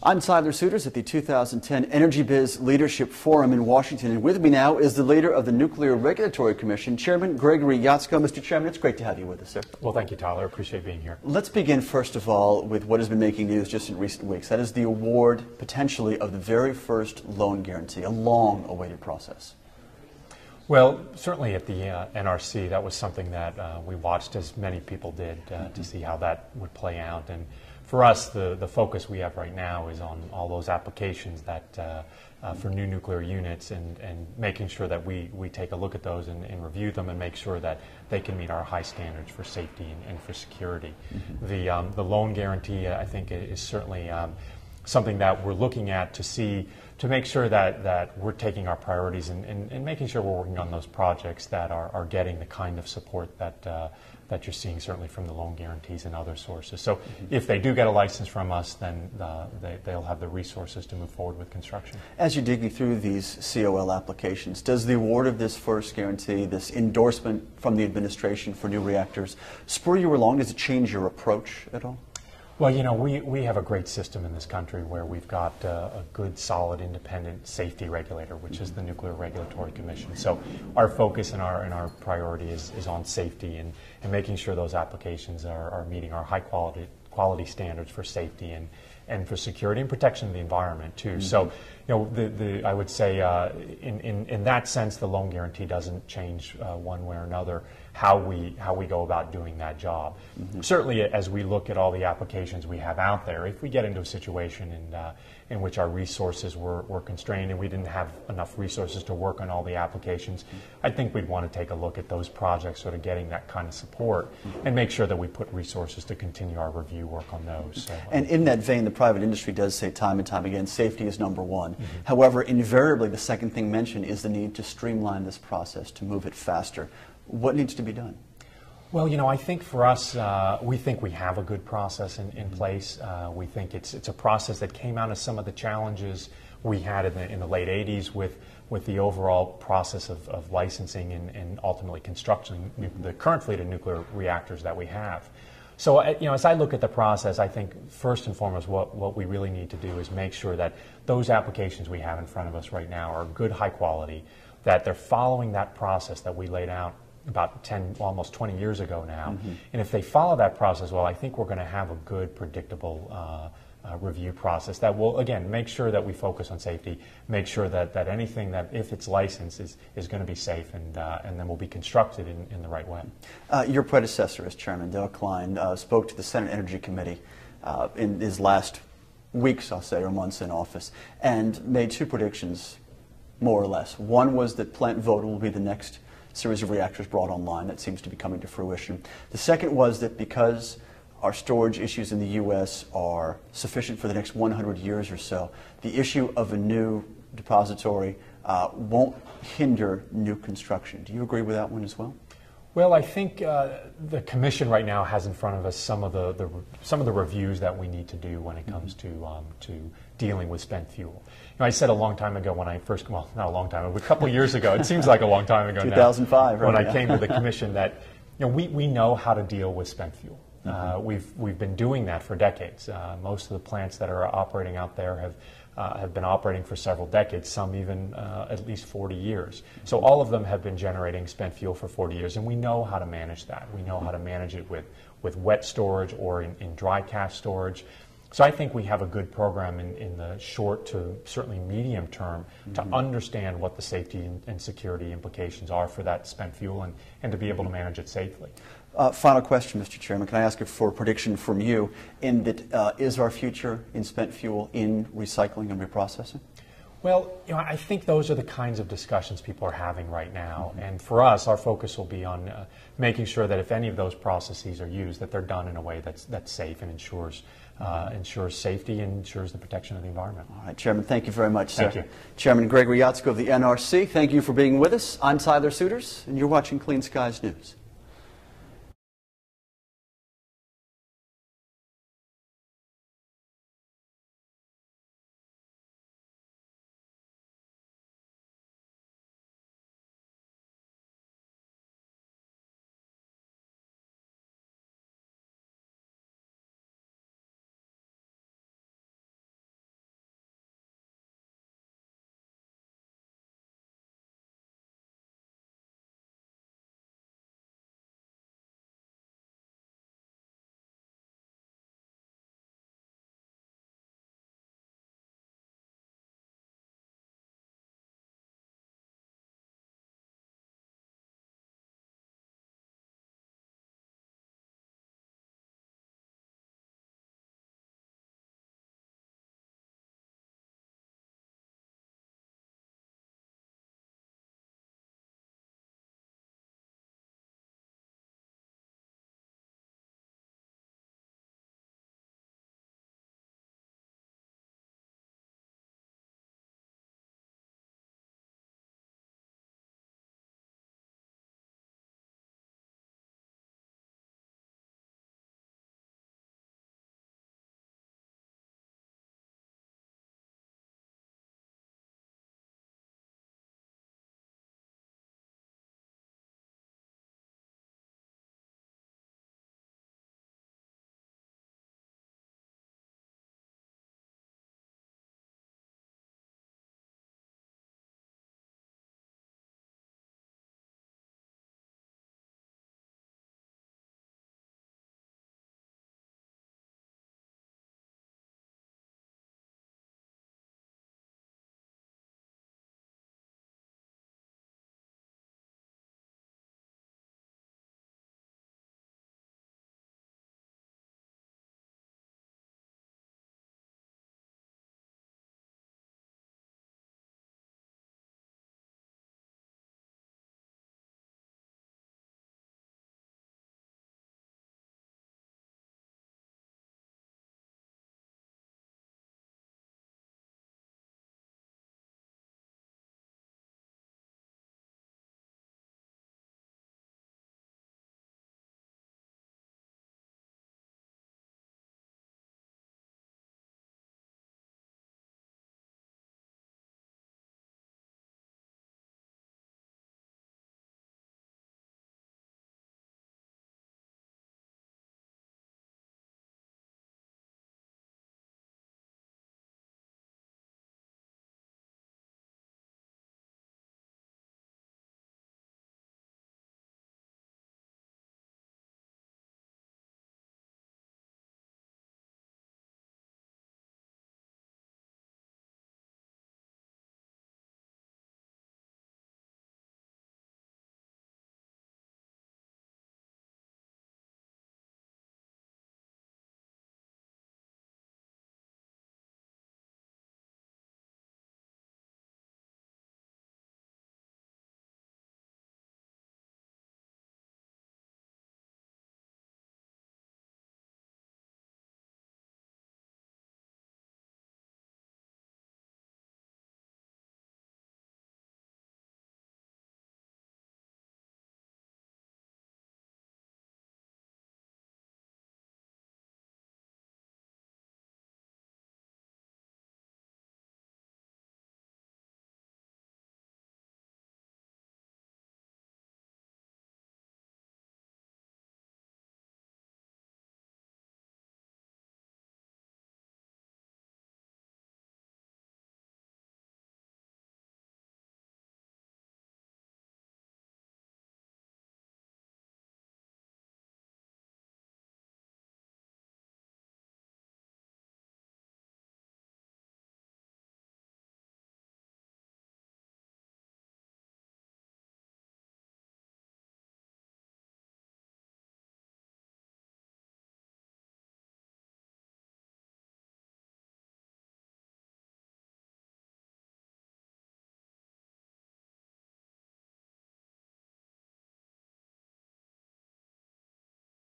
I'm Tyler Suters at the 2010 Energy Biz Leadership Forum in Washington, and with me now is the leader of the Nuclear Regulatory Commission, Chairman Gregory Jaczko. Mr. Chairman, it's great to have you with us, sir. Well, thank you, Tyler. I appreciate being here. Let's begin, first of all, with what has been making news just in recent weeks. That is the award, potentially, of the very first loan guarantee, a long-awaited process. Well, certainly at the NRC, that was something that we watched, as many people did, to see how that would play out. And for us, the focus we have right now is on all those applications that for new nuclear units and making sure that we take a look at those and review them and make sure that they can meet our high standards for safety and for security. The loan guarantee, I think, is certainly something that we're looking at to see, to make sure that we're taking our priorities and making sure we're working on those projects that are getting the kind of support that that you're seeing certainly from the loan guarantees and other sources. So if they do get a license from us, then they'll have the resources to move forward with construction. As you're digging through these COL applications, does the award of this first guarantee, this endorsement from the administration for new reactors, spur you along? Does it change your approach at all? Well, you know, we have a great system in this country where we've got a good, solid, independent safety regulator, which is the Nuclear Regulatory Commission. So our focus and our priority is on safety and making sure those applications are meeting our high quality standards for safety and for security and protection of the environment, too. So, you know, I would say in that sense, the loan guarantee doesn't change one way or another how we go about doing that job. Certainly, as we look at all the applications we have out there, if we get into a situation in which our resources were constrained and we didn't have enough resources to work on all the applications, I think we'd want to take a look at those projects sort of getting that kind of support and make sure that we put resources to continue our review work on those. So, and in that vein, the private industry does say time and time again, safety is number one. However, invariably, the second thing mentioned is the need to streamline this process, to move it faster. What needs to be done? Well, you know, I think for us, we think we have a good process in place. We think it's a process that came out of some of the challenges we had in the late 80s with the overall process of licensing and ultimately constructing the current fleet of nuclear reactors that we have. So, you know, as I look at the process, I think first and foremost what we really need to do is make sure that those applications we have in front of us right now are good, high quality, that they're following that process that we laid out about 10, almost 20 years ago now. And if they follow that process well, I think we're going to have a good, predictable review process that will, again, make sure that we focus on safety, make sure that anything that, if it's licensed, is going to be safe and then will be constructed in the right way. Your predecessor as chairman, Dale Klein, spoke to the Senate Energy Committee in his last weeks, I'll say, or months in office, and made two predictions, more or less. One was that Plant Vogtle will be the next series of reactors brought online. That seems to be coming to fruition. The second was that because our storage issues in the U.S. are sufficient for the next 100 years or so, the issue of a new depository won't hinder new construction. Do you agree with that one as well? Well, I think the Commission right now has in front of us some of the reviews that we need to do when it comes to dealing with spent fuel. You know, I said a long time ago when I first, well, not a long time, a couple of years ago. It seems like a long time ago. 2005, now, right? When I came to the Commission, that you know we know how to deal with spent fuel. We've been doing that for decades. Most of the plants that are operating out there have been operating for several decades, some even at least 40 years. So all of them have been generating spent fuel for 40 years, and we know how to manage that. We know how to manage it with wet storage or in dry cask storage. So I think we have a good program in the short to certainly medium term to understand what the safety and security implications are for that spent fuel and to be able to manage it safely. Final question, Mr. Chairman. Can I ask for a prediction from you in that is our future in spent fuel in recycling and reprocessing? Well, you know, I think those are the kinds of discussions people are having right now. And for us, our focus will be on making sure that if any of those processes are used, that they're done in a way that's safe and ensures safety and ensures the protection of the environment. All right, Chairman, thank you very much, sir. Thank you. Chairman Gregory Jaczko of the NRC, thank you for being with us. I'm Tyler Suters, and you're watching Clean Skies News.